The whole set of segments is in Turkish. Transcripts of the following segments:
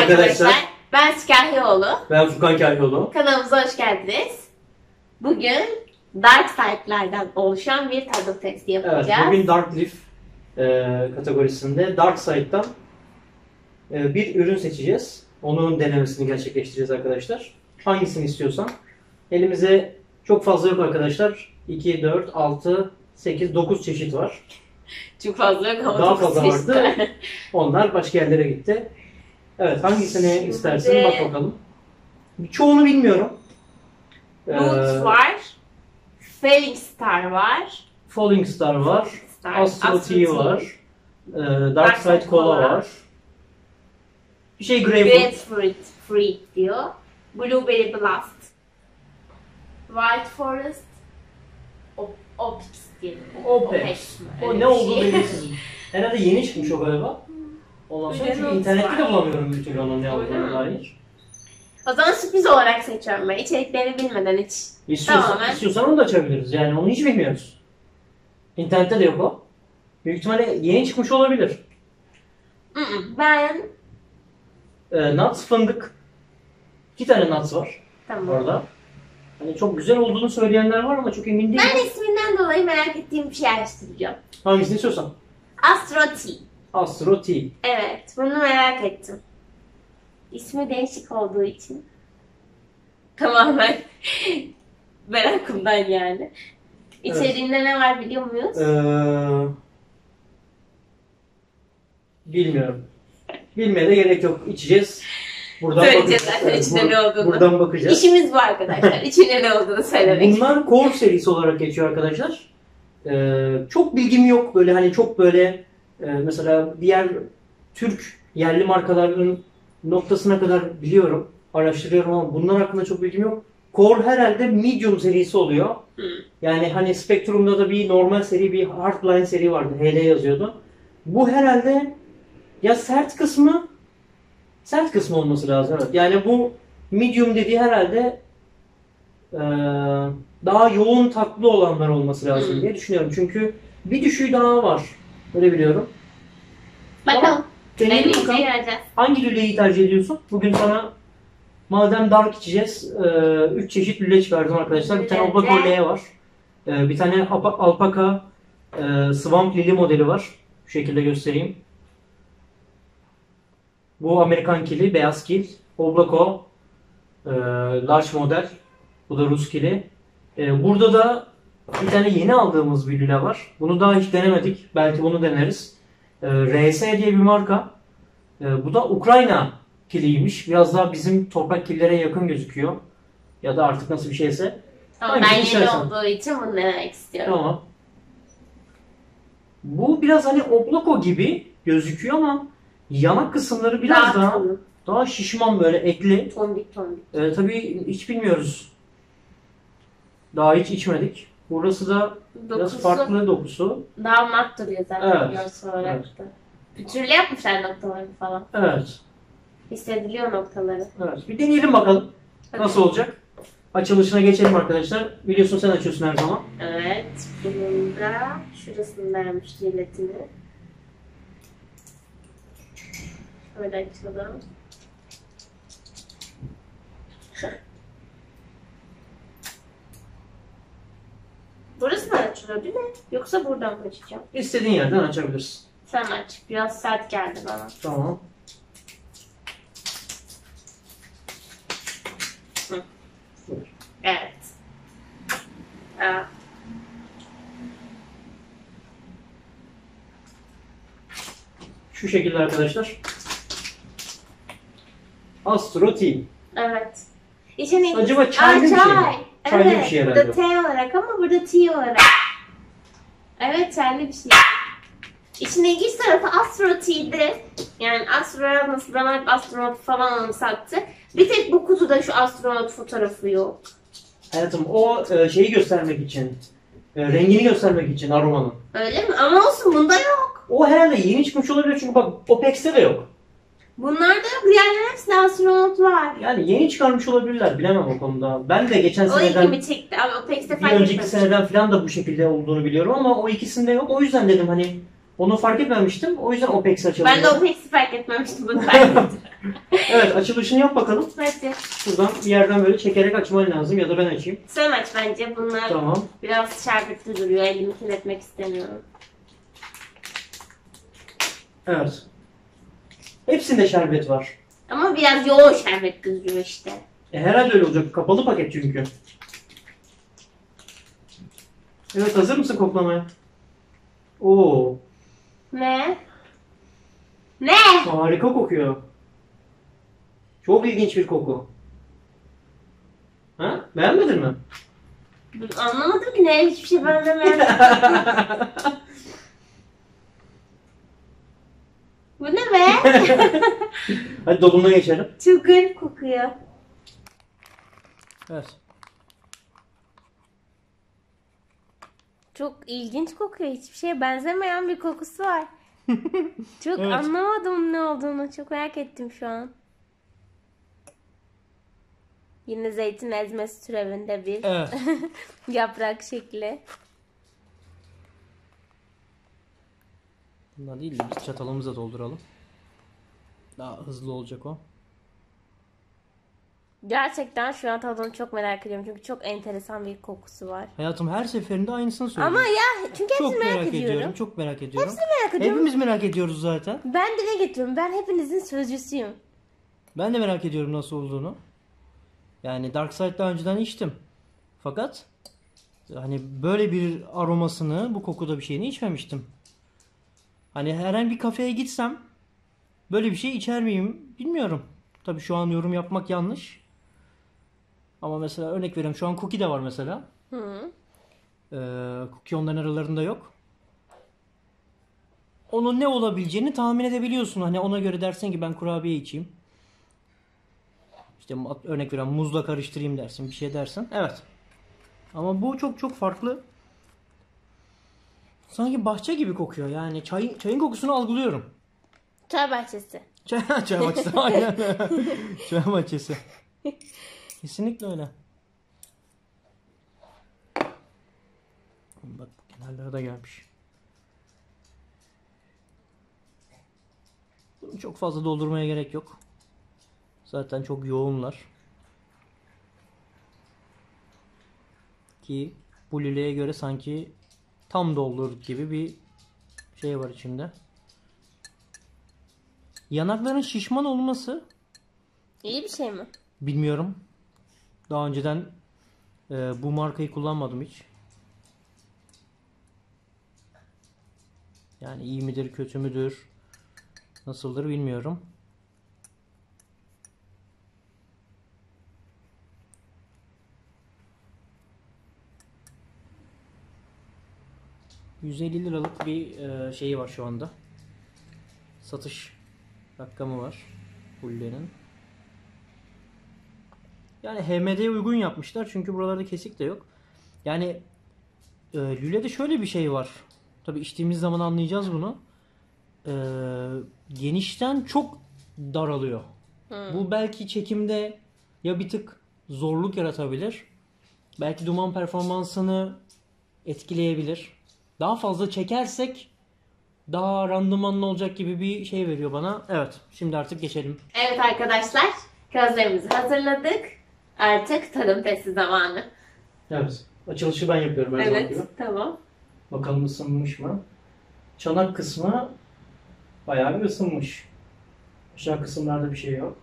Merhaba arkadaşlar. Ben Kahyoğlu. Ben Furkan Kahyoğlu. Kanalımıza hoş geldiniz. Bugün Dark Side'lerden oluşan bir tadı testi yapacağız. Evet, bugün Dark Leaf kategorisinde Dark Side'dan bir ürün seçeceğiz. Onun denemesini gerçekleştireceğiz arkadaşlar. Hangisini istiyorsan. Elimize çok fazla yok arkadaşlar. 2, 4, 6, 8, 9 çeşit var. Çok fazla yok ama daha fazla vardı. Onlar başka yerlere gitti. Evet, hangisini istersin? Bak bakalım. Çoğunu bilmiyorum. Root var. Falling Star var. Falling Star var. Astro Tea var. Dark Side Cola var. Bir şey Grapefruit Fruit diyor. Blueberry Blast. Wild Forest. Opix diyor. Opix. O ne olduğunu bilmiyorum. Herhalde yeni çıkmış o galiba. Ondan sonra çünkü internette de bulamıyorum bir türlü onun ne olduğunu dair. O zaman sürpriz olarak seçiyorum ben. İçeriklerini bilmeden hiç. İstiyorsan onu da açabiliriz. Yani onu hiç bilmiyoruz. İnternette de yok o. Büyük ihtimalle yeni çıkmış olabilir. Ben... nuts fındık. 2 tane nuts var. Tamam. Orada. Hani çok güzel olduğunu söyleyenler var ama çok emin değilim. Ben isminden dolayı merak ettiğim bir şey araştıracağım. Hangisini istiyorsan? Astro Tea. Astro Tea. Evet, bunu merak ettim. İsmi değişik olduğu için tamamen merakımdan yani. İçeriğinde evet. Ne var biliyor muyuz? Bilmiyorum. Bilmeye de gerek yok. İçeceğiz. Buradan bakacağız. İçine ne olduğunu. Buradan bakacağız. İşimiz bu arkadaşlar. İçine ne olduğunu söylemek. Bunlar core serisi olarak geçiyor arkadaşlar. Çok bilgim yok. Böyle hani çok böyle mesela diğer Türk yerli markaların noktasına kadar biliyorum, araştırıyorum ama bunlar hakkında çok bilgim yok. Core herhalde medium serisi oluyor. Yani hani Spectrum'da da bir normal seri, bir Hardline seri vardı. HL yazıyordu. Bu herhalde ya sert kısmı olması lazım. Evet. Yani bu medium dediği herhalde daha yoğun tatlı olanlar olması lazım diye düşünüyorum. Çünkü bir düşüğü daha var. Öyle biliyorum. Bakalım. Bakalım. Hangi lüleyi tercih ediyorsun? Bugün sana madem dark içeceğiz, 3 çeşit lüle çıkardım arkadaşlar. Bir tane alpaka lüleye var. Bir tane alpaka swamp lili modeli var. Şu şekilde göstereyim. Bu Amerikan kili, beyaz kil. Oblako, large model. Bu da Rus kili. Burada da bir tane yeni aldığımız bir lüle var. Bunu daha hiç denemedik. Belki bunu deneriz. RS diye bir marka. Bu da Ukrayna kiliymiş. Biraz daha bizim toprak killere yakın gözüküyor. Ya da artık nasıl bir şeyse. Tamam, ben yeni olduğu için bunu denemek istiyorum. Tamam. Bu biraz hani obloko gibi gözüküyor ama yanak kısımları biraz daha şişman böyle ekli. Tombik. Tabii hiç bilmiyoruz. Daha hiç içmedik. Burası da biraz farklı dokusu. Daha mat duruyor zaten görsel olarak da. Pütürlü yapmışlar noktaları falan. Evet. Hissediliyor noktaları. Evet. Bir deneyelim bakalım. Hadi. Nasıl olacak? Açılışına geçelim arkadaşlar. Biliyorsun sen açıyorsun her zaman. Evet. Bunun da şurasındaymış jiletini. Şöyle açalım. Burası mı açılıyor değil mi? Yoksa buradan mı açacağım? İstediğin yerden açabilirsin. Sen aç. Biraz sert geldi bana. Tamam. Evet. Şu şekilde arkadaşlar. Astro Tea. Evet. İçine acaba çay mı içelim? Çaylı evet, bir şey herhalde. Burada T olarak ama burada T olarak. Evet, çaylı bir şey. İçine ilginç tarafı Astro T'di. Yani Astro nasıl bana hep astronot falan anımsattı. Bir tek bu kutuda şu astronot fotoğrafı yok. Hayatım o şeyi göstermek için, rengini göstermek için aromanın. Öyle mi? Ama olsun bunda yok. O herhalde yeni çıkmış olabilir çünkü bak Opex'te de yok. Bunlar da yok. Diğerlerinin hepsinde astronot var. Yani yeni çıkarmış olabilirler. Bilemem o konuda. Ben de geçen seneden, bir önceki seneden falan da bu şekilde olduğunu biliyorum ama o ikisinde yok. O yüzden dedim hani onu fark etmemiştim. O yüzden Opex'i açalım. Ben de Opex'i fark etmemiştim. Bunu fark ettim. Evet, açılışını yap bakalım. Hadi. Şuradan bir yerden böyle çekerek açman lazım ya da ben açayım. Sen aç bence. Bunlar tamam. Biraz şerbetli duruyor. Elimi kirletmek istemiyorum. Evet. Hepsinde şerbet var. Ama biraz yoğun şerbet kızıyor işte. Herhalde öyle olacak. Kapalı paket çünkü. Evet, hazır mısın koklamaya? Oo. Ne? Ne? Harika kokuyor. Çok ilginç bir koku. Ha? Beğenmedin mi? Anlamadım ki ne? Hiçbir şey beğenmedim. Bu ne be? Hadi dolabına geçelim. Çok garip kokuyor. Evet. Çok ilginç kokuyor. Hiçbir şeye benzemeyen bir kokusu var. Çok evet. Anlamadım ne olduğunu. Çok merak ettim şu an. Yine zeytin ezmesi türevinde bir evet. Yaprak şekli. Bunlar değil de biz çatalımıza dolduralım. Daha hızlı olacak o. Gerçekten şu an tadını çok merak ediyorum çünkü çok enteresan bir kokusu var. Hayatım her seferinde aynısını söylüyorum. Ama ya çünkü hepsini merak ediyorum. Çok merak ediyorum. Hepsini merak ediyorum. Hepimiz merak ediyoruz zaten. Ben dile getiriyorum. Ben hepinizin sözcüsüyüm. Ben de merak ediyorum nasıl olduğunu. Yani Dark Side daha önceden içtim. Fakat hani böyle bir aromasını, bu kokuda bir şeyini içmemiştim. Hani herhangi bir kafeye gitsem böyle bir şey içer miyim bilmiyorum. Tabii şu an yorum yapmak yanlış. Ama mesela örnek vereyim, şu an Cookie de var mesela. Hı. Cookie onların aralarında yok. Onun ne olabileceğini tahmin edebiliyorsun. Hani ona göre dersin ki ben kurabiye içeyim. İşte örnek vereyim, muzla karıştırayım dersin, bir şey dersin. Evet. Ama bu çok farklı. Sanki bahçe gibi kokuyor. Yani çayın kokusunu algılıyorum. Çay bahçesi. Çay bahçesi, aynen. Çay bahçesi. Kesinlikle öyle. Bak, kenarlara da gelmiş. Bunu çok fazla doldurmaya gerek yok. Zaten çok yoğunlar. Ki bu lüleye göre sanki tam doldurduk gibi bir şey var içinde. Yanakların şişman olması iyi bir şey mi? Bilmiyorum. Daha önceden bu markayı kullanmadım hiç. Yani iyi midir, kötü müdür, nasıldır bilmiyorum. $150 bir şeyi var şu anda. Satış rakamı var Hulle'nin. Yani HMD'ye uygun yapmışlar çünkü buralarda kesik de yok. Yani Lüle'de şöyle bir şey var. Tabii içtiğimiz zaman anlayacağız bunu. Genişten çok daralıyor. Hmm. Bu belki çekimde ya bir tık zorluk yaratabilir. Belki duman performansını etkileyebilir. Daha fazla çekersek daha randımanlı olacak gibi bir şey veriyor bana. Evet, şimdi artık geçelim. Evet arkadaşlar, közlerimizi hazırladık. Artık tadım testi zamanı. Evet, açılışı ben yapıyorum her zaman gibi. Evet, tamam. Bakalım ısınmış mı? Çanak kısmı bayağı bir ısınmış. Aşağı kısımlarda bir şey yok.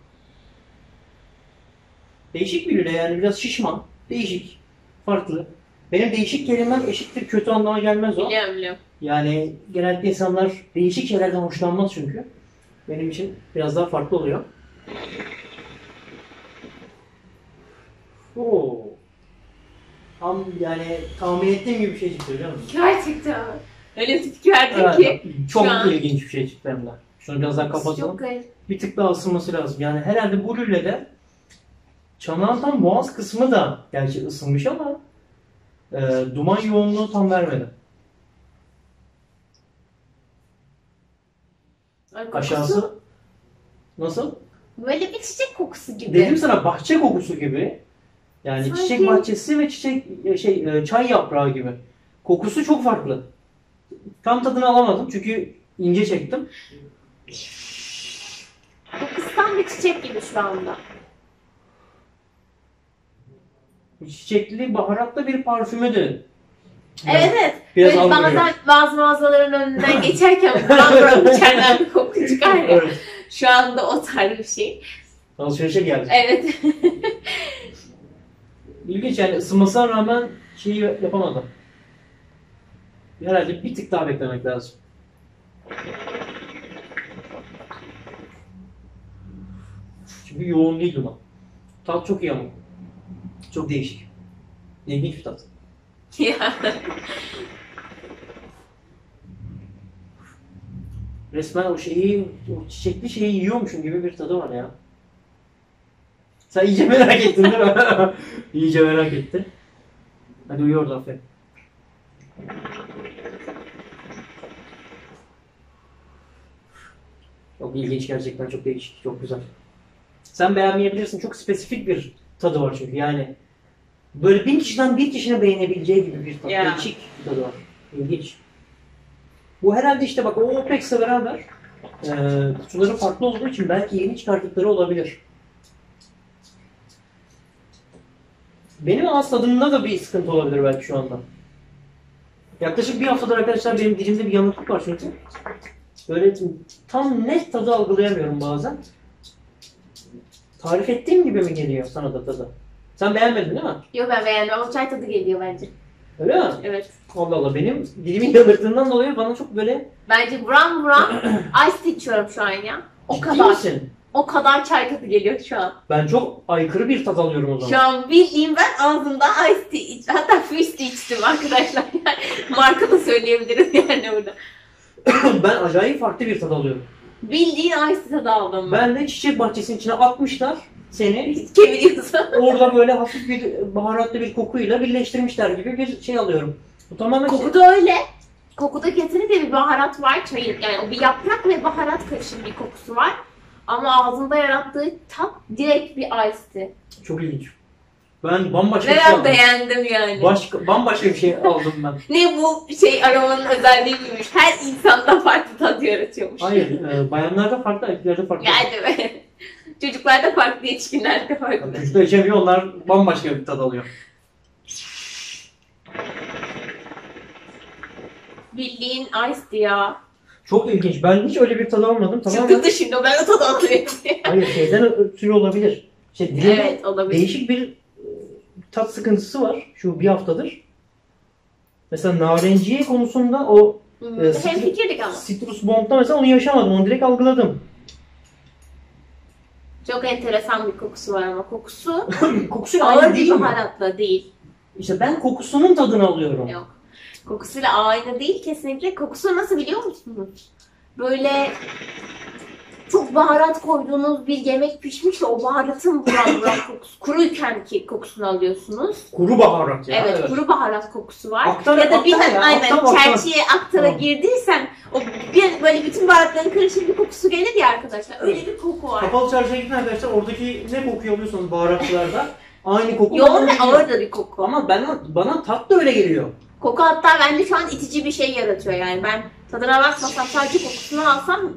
Değişik bir lüle yani, biraz şişman. Değişik, farklı. Benim değişik kelimem eşittir kötü anlamına gelmez o. Biliyorum, biliyorum. Yani genellikle insanlar değişik şeylerden hoşlanmaz çünkü. Benim için biraz daha farklı oluyor. Oo. Tam yani tahmin ettiğim gibi bir şey çıktı, biliyor musun? Gerçekten. Öyle bir fikir verdim ki. Çok ilginç bir şey çıktı hem de. Şunu biraz daha kapatalım. Bir tık daha ısınması lazım. Yani herhalde bu lülede çanağın tam boğaz kısmı da gerçi ısınmış ama duman yoğunluğu tam vermedi. Ay, aşağısı nasıl? Böyle bir çiçek kokusu gibi. Dedim sana, bahçe kokusu gibi. Yani sanki çiçek bahçesi ve çay yaprağı gibi. Kokusu çok farklı. Tam tadını alamadım çünkü ince çektim. Kokusu tam açan bir çiçek gibi şu anda. Çiçekli, baharatlı bir parfümüdü. Evet, evet. Biraz bazen bazı mağazaların önünden geçerken buram içeriden bir koku çıkar ya. Evet. Şu anda o tarz bir şey. Alışverişe geldik. Evet. İlginç yani, ısınmasına rağmen şeyi yapamadım. Herhalde bir tık daha beklemek lazım. Çünkü yoğun değil duman. Tat çok iyi ama. Çok değişik. İlginç bir tat. Resmen o şeyi, o çiçekli şeyi yiyormuşum gibi bir tadı var ya. Sen iyice merak ettin değil mi? İyice merak etti. Hadi uyuyordu, aferin. Çok ilginç gerçekten, çok değişik, çok güzel. Sen beğenmeyebilirsin, çok spesifik bir tadı var çünkü yani. Böyle 1000 kişiden 1 kişinin beğenebileceği gibi bir tadı, değişik bir tadı var. İlginç. Bu herhalde işte bak, o Opex'le beraber kutuları farklı olduğu için belki yeni çıkarttıkları olabilir. Benim ağız tadımda da bir sıkıntı olabilir belki şu anda. Yaklaşık bir haftadır arkadaşlar benim dilimde bir yanıklık var çünkü. Böyle tam net tadı algılayamıyorum bazen. Tarif ettiğim gibi mi geliyor sana da tadı? Sen beğenmedin değil mi? Yok, ben beğendim ama çay tadı geliyor bence. Öyle mi? Evet. Allah Allah, benim dilimin yanıklığından dolayı bana çok böyle... Bence buram buram ice içiyorum şu an ya. O kadar. Misin? O kadar çay tadı geliyor şu an. Ben çok aykırı bir tat alıyorum o zaman. Şu an bildiğim ben ağzımda ice tea içtim. Hatta fizz tea içtim arkadaşlar. Yani marka da söyleyebiliriz yani burada. Ben acayip farklı bir tat alıyorum. Bildiğin ice tadı aldım ben. Ben de çiçek bahçesinin içine atmışlar seni. Kemiriyorsun. Orada böyle hafif bir baharatlı bir kokuyla birleştirmişler gibi bir şey alıyorum. Bu tamamen koku da öyle. Kokuda kesinlikle bir baharat var çayın. Yani o bir yaprak ve baharat karışım bir kokusu var. Ama ağzında yarattığı tat direkt bir ice tea. Çok ilginç. Ben bambaşka bir şey aldım. Beğendim yani. Bambaşka bir şey aldım ben. Ne bu şey aromanın özelliği miymiş? Her insanda farklı tat yaratıyormuş. Hayır, bayanlarda farklı, erkeklerde farklı. Yani be. Çocuklarda farklı, yetişkinlerde farklı. Çocuklar içemiyor, onlar bambaşka bir tat alıyor. Bildiğin ice tea ya. Çok ilginç. Ben hiç öyle bir tadı almadım. Tamam. Çıktı şimdi, ben o tadı alıyorum. Hayır, şeyden ötürü olabilir. Evet, olabilir. Değişik bir tat sıkıntısı var şu bir haftadır. Mesela narenciye konusunda o Citrus Bomb'da mesela onu yaşamadım. Onu direkt algıladım. Çok enteresan bir kokusu var ama kokusu ağır bir baharatla değil. İşte ben kokusunun tadını alıyorum. Yok. Kokusuyla aynı değil kesinlikle. Kokusu nasıl biliyor musunuz? Böyle çok baharat koyduğunuz bir yemek pişmiş de o baharatın buram buram kokusu. Kuruyken ki kokusunu alıyorsunuz. Kuru baharat ya. Evet, evet. Kuru baharat kokusu var. Aktar, ya da bir tane aynen çerçeğe aktara girdiysen o bir, böyle bütün baharatların karışık bir kokusu gelir ya arkadaşlar. Öyle bir koku var. Kapalı çarşıya gidin arkadaşlar, oradaki ne kokuyu alıyorsanız baharatçılarda aynı koku. Yoğun ve ağır da bir koku. Ama bana tat da öyle geliyor. Koku hatta bende şu an itici bir şey yaratıyor yani. Ben tadına bakmasam, sadece kokusunu alsam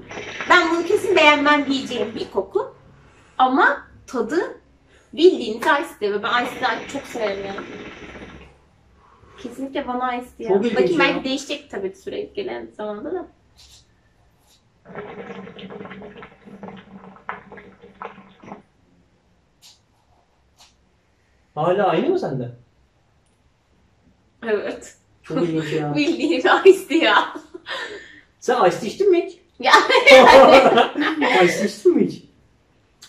ben bunu kesin beğenmem diyeceğim bir koku. Ama tadı bildiğiniz ice tea ve ben ice tea'yi çok severim yani. Kesinlikle bana ice tea. Bakayım, belki değişecek tabii sürekli gelen zamanda da. Hala aynı mı sende? Evet. Çok ilginç ya. Bildiğin ice tea ya. Sen ice tea içtin mi hiç? Ice tea içtin mi hiç?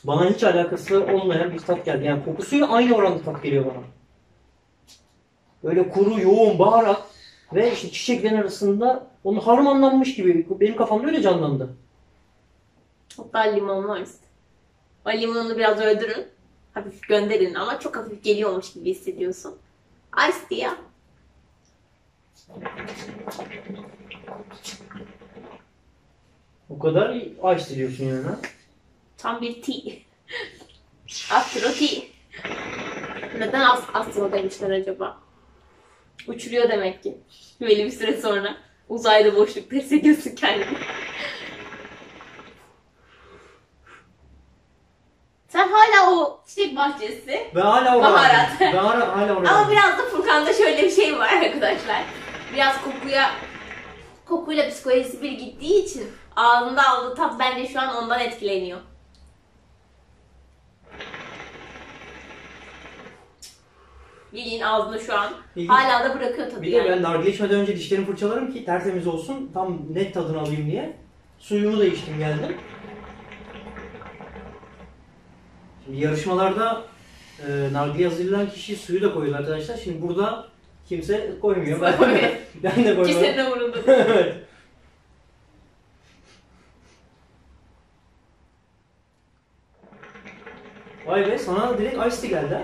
Bana hiç alakası olmayan bir tat geldi. Yani kokusuyla aynı oranda tat geliyor bana. Böyle kuru, yoğun, baharat ve işte çiçeklerin arasında onun harmanlanmış gibi. Benim kafamda öyle canlandı. Hatta limonlu ice tea. O limonunu biraz öldürün. Hafif gönderin ama çok hafif geliyormuş gibi hissediyorsun. Ice tea ya. O kadar ice diyorsun yani ha? Tam bir tea. Astro tea. Neden astro demişler acaba? Uçuruyor demek ki. Böyle bir süre sonra uzayda boşlukta hissediyorsun kendini. Sen hala o çiçek bahçesi. Ben hala o baharat. Ben hala oraya. Ama biraz da Furkan'da şöyle bir şey var arkadaşlar. Biraz kokuyla psikolojisi bir gittiği için ağzında aldığı tat bence şu an ondan etkileniyor. Bilgin ağzında şu an. İlginç. Hala da bırakıyor tabii. Bir yani de ben nargile içmeden önce dişlerimi fırçalarım ki tertemiz olsun. Tam net tadını alayım diye. Suyumu da içtim geldim. Şimdi yarışmalarda nargile hazırlayan kişi suyu da koyuyor arkadaşlar. Şimdi burada kimse koymuyor. Ben de koymuyorum. Kimsenin de umurunda. Evet. Vay be, sana direkt ice tea geldi.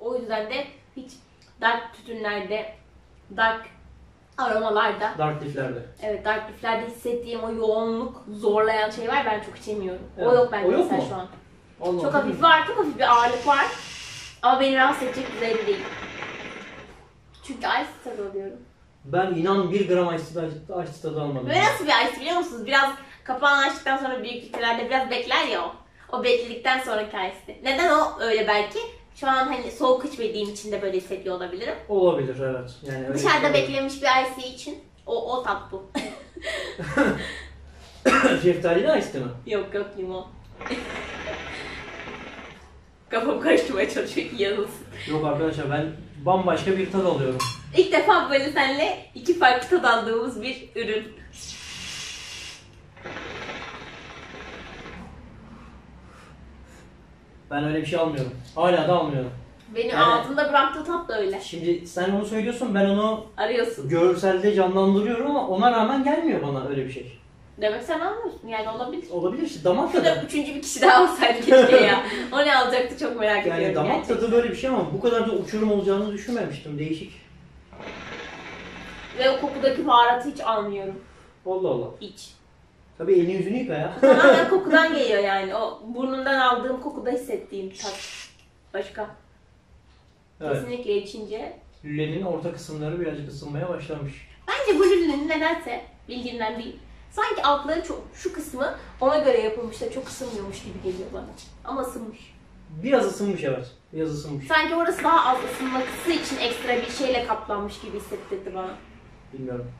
O yüzden de hiç dark tütünlerde, dark aromalarda, dark liflerde. Evet, dark liflerde hissettiğim o yoğunluk, zorlayan şey var, ben çok içemiyorum. Evet. O yok bende mesela şu an. Allah, çok hafif var, çok hafif bir ağırlık var. Ama beni rahatsız edecek düzeyde değil. Çünkü ice tadı alıyorum. Ben inan 1 gram ice tadı almadım. Böyle nasıl bir ice biliyor musunuz? Biraz kapağını açtıktan sonra büyük litrelerde biraz bekler ya o. O bekledikten sonraki ice. Neden o öyle belki? Şu an hani soğuk içmediğim için de böyle hissediyor olabilirim. Olabilir, evet. Yani dışarıda beklemiş bir ice için o tat bu. Şeftalili ice mi? Yok limon. Kafam karıştırmaya çalışıyor ki yazılsın. Yok arkadaşlar, ben bambaşka bir tad alıyorum. İlk defa böyle seninle 2 farklı tad aldığımız bir ürün. Ben öyle bir şey almıyorum. Hala da almıyorum. Benim yani ağzımda bıraktığı tat da öyle. Şimdi sen onu söylüyorsun, ben onu arıyorsun. Görselde canlandırıyorum ama ona rağmen gelmiyor bana öyle bir şey. Demek sen almıyorsun yani, olabilir. Olabilir işte, damak tadı. Şurada 3. bir kişi daha olsaydı keşke ya. O ne alacaktı çok merak ediyorum. Yani damak tadı böyle bir şey ama bu kadar da uçurum olacağını düşünmemiştim. Değişik. Ve o kokudaki baharatı hiç almıyorum. Allah Allah. Hiç. Tabii elini yüzünü yıka ya. Tamamen kokudan geliyor yani. O burnundan aldığım kokuda hissettiğim tat. Başka. Evet. Kesinlikle içince. Lülenin orta kısımları birazcık ısınmaya başlamış. Bence bu lülenin nedense bildiğimden değil. Sanki altları çok, şu kısmı ona göre yapılmış da çok ısınmıyormuş gibi geliyor bana. Ama ısınmış. Biraz ısınmış, evet. Biraz ısınmış. Sanki orası daha az ısınması için ekstra bir şeyle kaplanmış gibi hissettirdi bana. Bilmiyorum.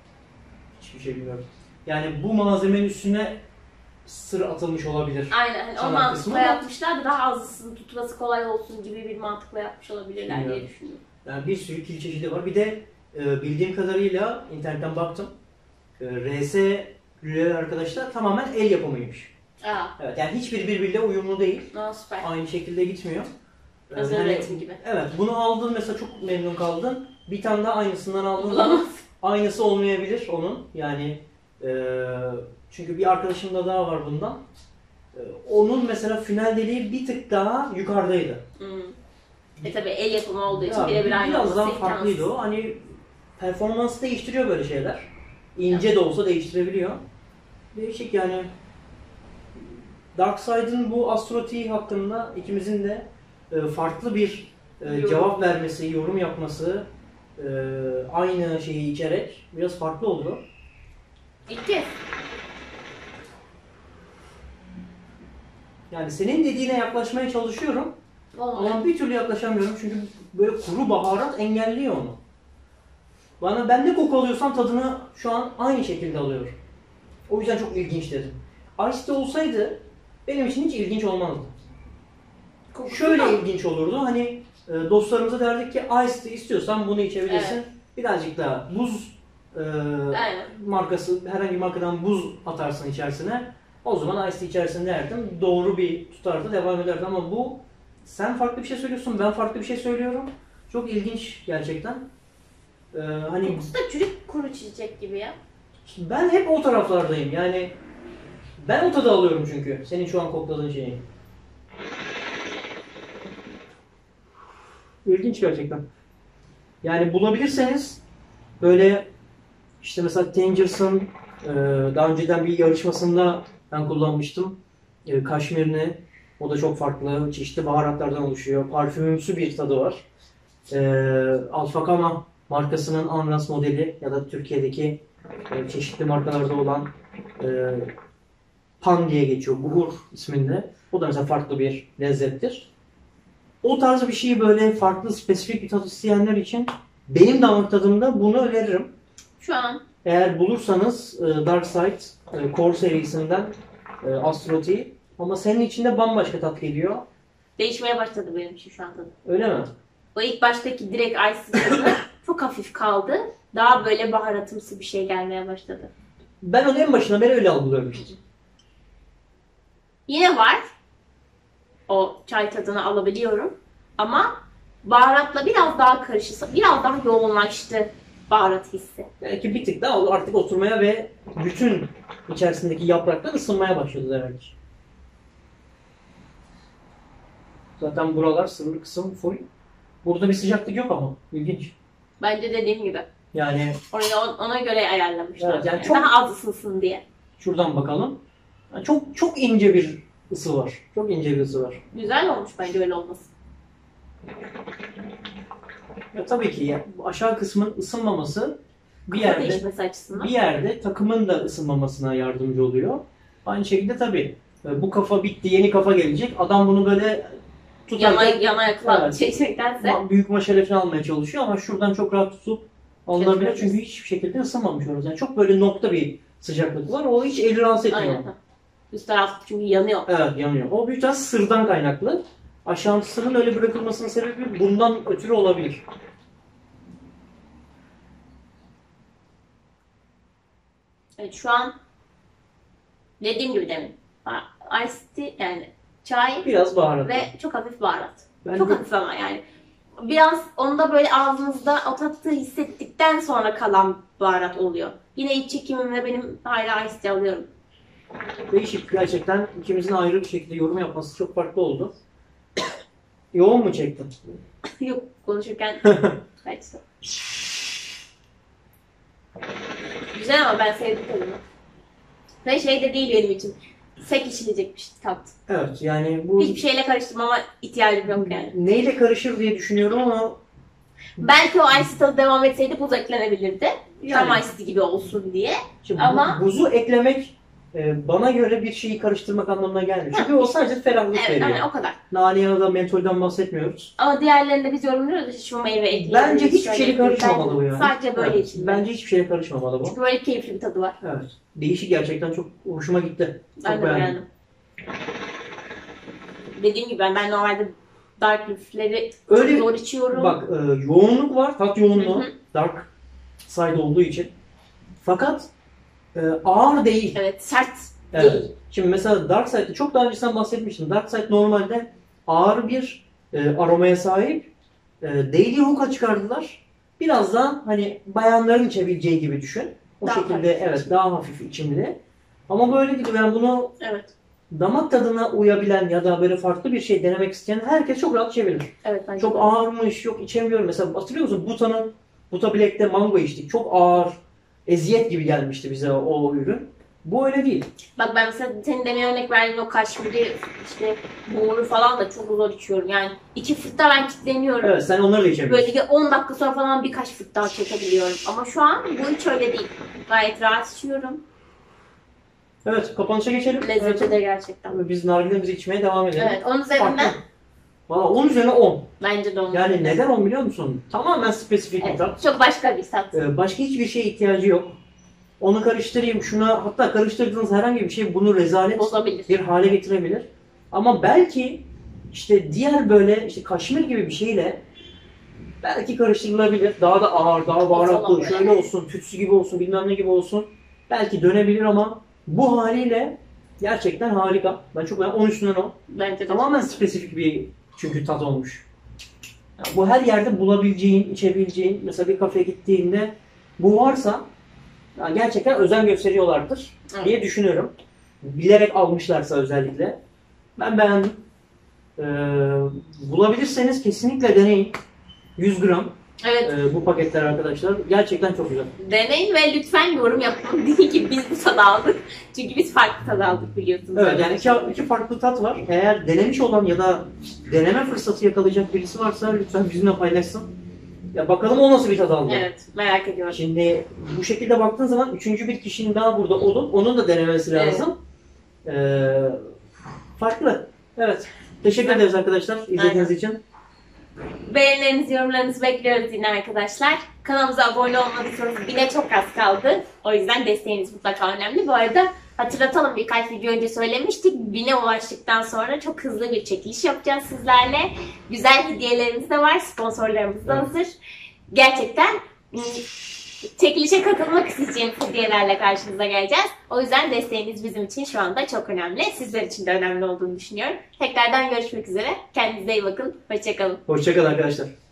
Hiçbir şey bilmiyorum. Yani bu malzemenin üstüne sır atılmış olabilir. Aynen, o mantıkla yapmışlar da daha azısını tutması kolay olsun gibi bir mantıkla yapmış olabilirler diye düşünüyorum. Yani bir sürü kil çeşidi var. Bir de bildiğim kadarıyla internetten baktım. RS lüleler arkadaşlar tamamen el yapımıymış. Aa. Evet, yani hiçbir birbiriyle uyumlu değil. Aa, süper. Aynı şekilde gitmiyor. Özel üretim gibi. Evet, bunu aldın mesela, çok memnun kaldın. Bir tane daha aynısından aldın. Bulamaz. Aynısı olmayabilir onun yani. Çünkü bir arkadaşım da daha var bundan. Onun mesela final deliği bir tık daha yukarıdaydı. Hmm. Tabii el yapımı olduğu için ya, birebir aynı olması imkansız. Biraz daha farklıydı o. Hani performansı değiştiriyor böyle şeyler. İnce de olsa değiştirebiliyor. Değişik yani. Darkside'ın bu Astro Tea hakkında ikimizin de farklı bir cevap vermesi, yorum yapması, aynı şeyi içerek biraz farklı oldu. İki. Yani senin dediğine yaklaşmaya çalışıyorum. Vallahi. Ama bir türlü yaklaşamıyorum çünkü böyle kuru baharat engelliyor onu. Ben ne koku alıyorsam tadını şu an aynı şekilde alıyorum. O yüzden çok ilginç dedim. Ice tea olsaydı benim için hiç ilginç olmazdı. Şöyle ilginç olurdu, hani dostlarımıza derdik ki ice tea istiyorsan bunu içebilirsin. Evet. Birazcık daha buz markası, herhangi markadan buz atarsın içerisine, o zaman ice tea içerisinde derdim, doğru bir tutarda devam ederdi. Ama bu, sen farklı bir şey söylüyorsun, ben farklı bir şey söylüyorum, çok ilginç gerçekten. Hani kokusu da çürük kuru çiçek gibi ya. Ben hep o taraflardayım yani, ben o tadı alıyorum çünkü senin şu an kokladığın şeyi. İlginç gerçekten. Yani bulabilirseniz böyle, İşte mesela Tangers'ın daha önceden bir yarışmasında ben kullanmıştım. Kaşmirli, o da çok farklı, çeşitli baharatlardan oluşuyor. Parfümümsü bir tadı var. Alfakama markasının Anras modeli ya da Türkiye'deki çeşitli markalarda olan pan diye geçiyor. Buhur isminde. O da mesela farklı bir lezzettir. O tarz bir şeyi böyle farklı spesifik bir tat isteyenler için benim damak tadımda bunu öneririm. Şu an. Eğer bulursanız Dark Side Core serisinden Astro T. Ama senin içinde bambaşka tat geliyor. Değişmeye başladı benim için şu an tadı. Öyle mi? O ilk baştaki direkt ice tadı çok hafif kaldı. Daha böyle baharatımsı bir şey gelmeye başladı. Ben onu en başına beri öyle algılıyorum işte. Yine var. O çay tadını alabiliyorum. Ama baharatla biraz daha karıştı. Biraz daha yoğunlaştı baharat hissi. Belki bir tık daha artık oturmaya ve bütün içerisindeki yapraklar ısınmaya başladı herhalde. Zaten buralar sınırlı kısım full. Burada bir sıcaklık yok ama ilginç. Bence dediğim gibi. Yani ona göre ayarlamışlar. Evet, yani çok, daha az ısınsın diye. Şuradan bakalım. Yani çok ince bir ısı var. Çok ince bir ısı var. Güzel olmuş bence öyle olması. Ya tabii ki ya, aşağı kısmın ısınmaması bir yerde takımın da ısınmamasına yardımcı oluyor. Aynı şekilde tabii bu kafa bitti, yeni kafa gelecek. Adam bunu böyle tutarken yana yakılan çekmektense büyük maşerefini almaya çalışıyor ama şuradan çok rahat tutup alınabilir çünkü hiçbir şekilde ısınmamış orası. Yani çok böyle nokta bir sıcaklık var. O hiç eli rahatsız etmiyor. Aynen. Üst taraf çünkü yanıyor. Evet, yanıyor. O büyük biraz sırdan kaynaklı. Aşağısının öyle bırakılmasının sebebi bundan ötürü olabilir. Evet, şu an dediğim gibi demin ice tea, yani çay biraz baharat ve çok hafif baharat. Çok hafif ama yani biraz onda böyle ağzınızda o tatlı hissettikten sonra kalan baharat oluyor. Yine iç çekimimle benim hala ice tea alıyorum. Değişik gerçekten, ikimizin ayrı bir şekilde yorum yapması çok farklı oldu. Yoğun mu çektin? Yok, konuşurken kaçtı. Güzel ama ben sevdim tadını. Ve şey de değil benim için. Sek içilecek bir tat. Evet yani bu... Hiçbir şeyle karıştırmama ihtiyacım yok yani. Neyle karışır diye düşünüyorum ama... Belki o ice tadı devam etseydi buz eklenebilirdi. Yani... Tam ice gibi olsun diye. Şimdi ama... Buzu eklemek... Bana göre bir şeyi karıştırmak anlamına gelmiyor. Çünkü o sadece ferahlık veriyor. Evet, o kadar. Nane ya da mentolden bahsetmiyoruz. Ama diğerlerinde biz yorumluyoruz. Şu meyve ekleyelim. Bence hiçbir şeye karışmamalı bu yani. Sadece böyle evet, için. Bence hiçbir şeye karışmamalı bu. Çünkü böyle keyifli bir tadı var. Evet. Değişik, gerçekten çok hoşuma gitti. Ben de beğendim. Dediğim gibi ben normalde dark lüfleri öyle zor içiyorum. Bak yoğunluk var. Tat yoğunluğu. Dark side olduğu için. Fakat ağır değil. Evet, sert evet. Değil. Şimdi mesela Dark Side'de çok daha öncesinden bahsetmiştim. Dark Side normalde ağır bir aromaya sahip. Daily Hook'a çıkardılar. Biraz daha hani bayanların içebileceği gibi düşün. O daha şekilde hafif. Evet, daha hafif içimli. Ama böyle gibi ben yani bunu evet, damak tadına uyabilen ya da böyle farklı bir şey denemek isteyen herkes çok rahat çevirir. Evet, çok de ağırmış, yok içemiyorum. Mesela hatırlıyor musun? Buta Black'te mango içtik. Çok ağır. Eziyet gibi gelmişti bize o ürün. Bu öyle değil. Bak ben mesela senin demeye örnek verdiğin o kaşmiri, işte buğulu falan da çok zor içiyorum. Yani iki fırtta ben kilitleniyorum. Evet, sen onları da içemiyorsun. Böyle 10 dakika sonra falan birkaç fırt daha çekebiliyorum. Ama şu an bu hiç öyle değil. Gayet rahat içiyorum. Evet, kapanışa geçelim. Lezzeti evet, de gerçekten. Biz nargilemizi içmeye devam edelim. Evet, onun üzerinden. Valla 10 üzerine 10. Bence de 10. Yani neden 10 biliyor musun? Tamamen spesifik evet, bir tat. Çok başka bir tat. Başka hiçbir şeye ihtiyacı yok. Onu karıştırayım, şuna, hatta karıştırdığınız herhangi bir şey bunu rezalet olabilir, bir hale getirebilir. Ama belki işte diğer böyle işte kaşmir gibi bir şeyle belki karıştırılabilir. Daha da ağır, daha baharatlı, şöyle olsun, tütsü gibi olsun, bilmem ne gibi olsun. Belki dönebilir ama bu haliyle gerçekten harika. Ben çok beğendim. 10 üstünden 10. Bence tamamen spesifik bir çünkü tat olmuş. Yani bu her yerde bulabileceğin, içebileceğin, mesela bir kafeye gittiğinde bu varsa yani gerçekten özen gösteriyorlardır diye düşünüyorum. Bilerek almışlarsa özellikle. Ben beğendim. Bulabilirseniz kesinlikle deneyin. 100 gram evet, bu paketler arkadaşlar. Gerçekten çok güzel. Deneyin ve lütfen yorum yapın. Deyin ki biz bu tadı aldık. Çünkü biz farklı tadı aldık biliyorsunuz. Evet yani iki farklı tat var. Eğer denemiş olan ya da deneme fırsatı yakalayacak birisi varsa lütfen bizimle paylaşsın. Ya bakalım o nasıl bir tadı aldı. Evet, merak ediyorum. Şimdi bu şekilde baktığın zaman üçüncü bir kişinin daha burada olup onun da denemesi lazım. farklı. Evet. Teşekkür ederiz arkadaşlar izlediğiniz için. Beğenilerinizi, yorumlarınızı bekliyoruz yine arkadaşlar. Kanalımıza abone olmadıysanız bile çok az kaldı. O yüzden desteğiniz mutlaka önemli. Bu arada hatırlatalım, birkaç video önce söylemiştik. 1000'e ulaştıktan sonra çok hızlı bir çekiliş yapacağız sizlerle. Güzel hediyelerimiz de var. Sponsorlarımız da hazır. Gerçekten çekilişe katılmak isteyeceğim hediyelerle karşınıza geleceğiz. O yüzden desteğiniz bizim için şu anda çok önemli. Sizler için de önemli olduğunu düşünüyorum. Tekrardan görüşmek üzere. Kendinize iyi bakın. Hoşçakalın. Hoşçakalın arkadaşlar.